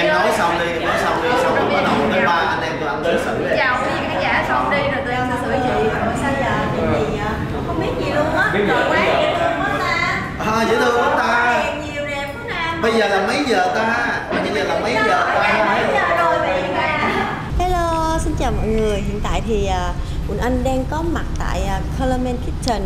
Em nói xong đi, xong rồi bắt đầu tới ba anh em tụi anh tới xử đi. Chào quý vị khán giả, xong đi rồi tụi em sẽ xử chị. Hỏi sao giờ chị không biết gì luôn á. Trời quá dễ thương quá ta. Dễ thương quá ta. Đẹp nhiều đẹp quá nam. Bây giờ là mấy giờ ta? Hello, xin chào mọi người. Hiện tại thì Quỳnh Anh đang có mặt tại Color Man Kitchen.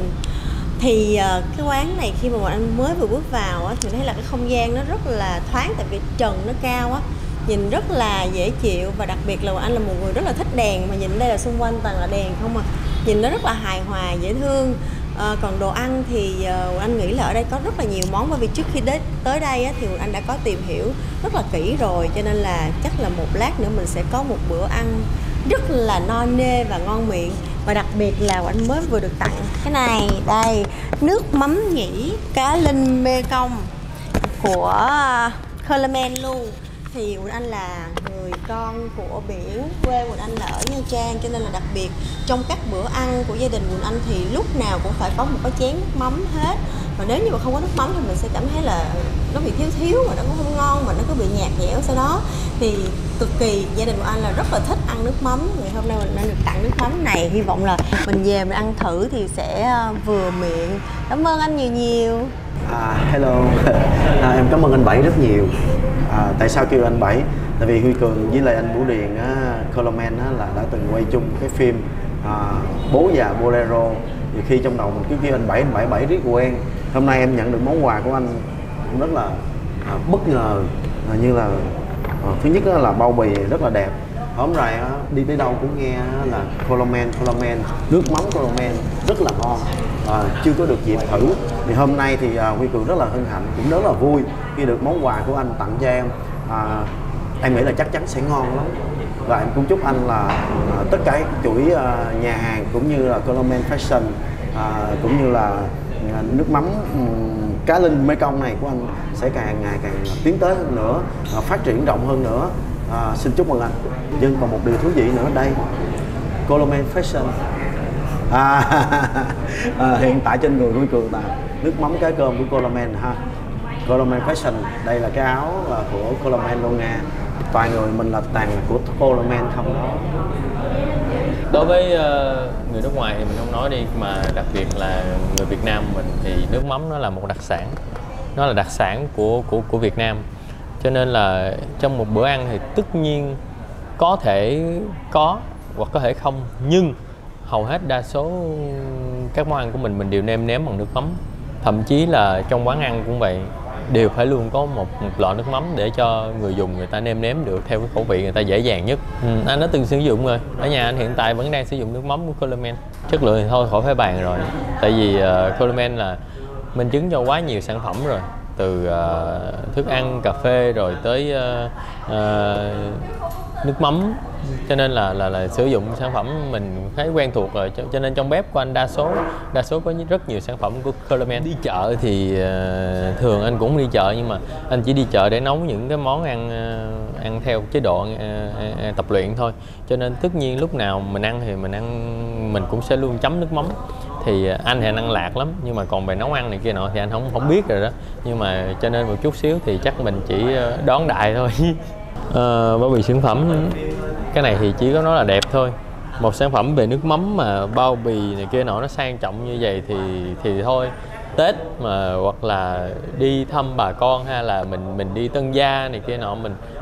Thì cái quán này khi mà bọn anh mới vừa bước vào thì thấy là cái không gian nó rất là thoáng, tại vì trần nó cao á, nhìn rất là dễ chịu. Và đặc biệt là bọn anh là một người rất là thích đèn, mà nhìn đây là xung quanh toàn là đèn không à, nhìn nó rất là hài hòa dễ thương. Còn đồ ăn thì anh nghĩ là ở đây có rất là nhiều món, bởi vì trước khi tới đây á, thì anh đã có tìm hiểu rất là kỹ rồi, cho nên là chắc là một lát nữa mình sẽ có một bữa ăn rất là no nê và ngon miệng. Và đặc biệt là anh mới vừa được tặng cái này đây, nước mắm nhĩ cá linh Mê Công của Color Man luôn. Thì Quỳnh Anh là người con của biển, quê Quỳnh Anh là ở Nha Trang, cho nên là đặc biệt trong các bữa ăn của gia đình Quỳnh Anh thì lúc nào cũng phải có một cái chén nước mắm hết. Và nếu như mà không có nước mắm thì mình sẽ cảm thấy là nó bị thiếu mà nó cũng không ngon, mà nó cứ bị nhạt nhẽo sau đó. Thì cực kỳ gia đình Quỳnh Anh là rất là thích ăn nước mắm. Ngày hôm nay mình đã được tặng nước mắm này, hy vọng là mình về mình ăn thử thì sẽ vừa miệng. Cảm ơn anh nhiều. Hello, em cảm ơn anh Bảy rất nhiều. Tại sao kêu anh Bảy? Tại vì Huy Cường với lại anh Vũ Điền á, Color Man á, là đã từng quay chung cái phim Bố Già Bolero. Thì khi trong đầu mình cứ kêu anh Bảy rất quen. Hôm nay em nhận được món quà của anh cũng rất là bất ngờ. Như là thứ nhất á, là bao bì rất là đẹp. Hôm nay đi tới đâu cũng nghe là Color Man, nước mắm Color Man rất là ngon. Chưa có được dịp thử. Thì hôm nay thì Huy Cường rất là hân hạnh, cũng rất là vui khi được món quà của anh tặng cho em. Em nghĩ là chắc chắn sẽ ngon lắm. Và em cũng chúc anh là tất cả cái chuỗi nhà hàng cũng như là Color Man Fashion, cũng như là nước mắm cá linh Mê Công này của anh sẽ càng ngày càng tiến tới hơn nữa, phát triển rộng hơn nữa. Xin chúc mừng anh. Nhưng còn một điều thú vị nữa đây, Color Man Fashion. Hiện tại trên người Huy Cường là nước mắm cá cơm của Color Man ha. Color Man Fashion, đây là cái áo là của Color Man luôn nha. Toàn người mình là tàn của Color Man không đó. Đối với người nước ngoài thì mình không nói đi, mà đặc biệt là người Việt Nam mình thì nước mắm nó là một đặc sản. Nó là đặc sản của Việt Nam. Cho nên là trong một bữa ăn thì tất nhiên có thể có hoặc có thể không, nhưng hầu hết đa số các món ăn của mình đều nêm nếm bằng nước mắm. Thậm chí là trong quán ăn cũng vậy, đều phải luôn có một lọ nước mắm để cho người dùng người ta nêm nếm được theo cái khẩu vị người ta dễ dàng nhất. Anh đã từng sử dụng rồi, ở nhà anh hiện tại vẫn đang sử dụng nước mắm của Color Man. Chất lượng thì thôi khỏi phải bàn rồi, tại vì Color Man là minh chứng cho quá nhiều sản phẩm rồi, từ thức ăn, cà phê rồi tới nước mắm. Cho nên là sử dụng sản phẩm mình thấy quen thuộc rồi, cho nên trong bếp của anh đa số có rất nhiều sản phẩm của Color Man. Đi chợ thì thường anh cũng đi chợ, nhưng mà anh chỉ đi chợ để nấu những cái món ăn theo chế độ tập luyện thôi. Cho nên tất nhiên lúc nào mình ăn thì mình cũng sẽ luôn chấm nước mắm. Thì anh thì anh ăn lạc lắm, nhưng mà còn về nấu ăn này kia nọ thì anh không biết rồi đó. Nhưng mà cho nên một chút xíu thì chắc mình chỉ đón đại thôi. Bao bì sản phẩm cái này thì chỉ có nói là đẹp thôi. Một sản phẩm về nước mắm mà bao bì này kia nọ nó sang trọng như vậy thì thôi, Tết mà hoặc là đi thăm bà con hay là mình đi tân gia này kia nọ,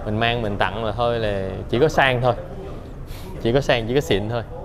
mình mang mình tặng là thôi, là chỉ có sang thôi, chỉ có xịn thôi.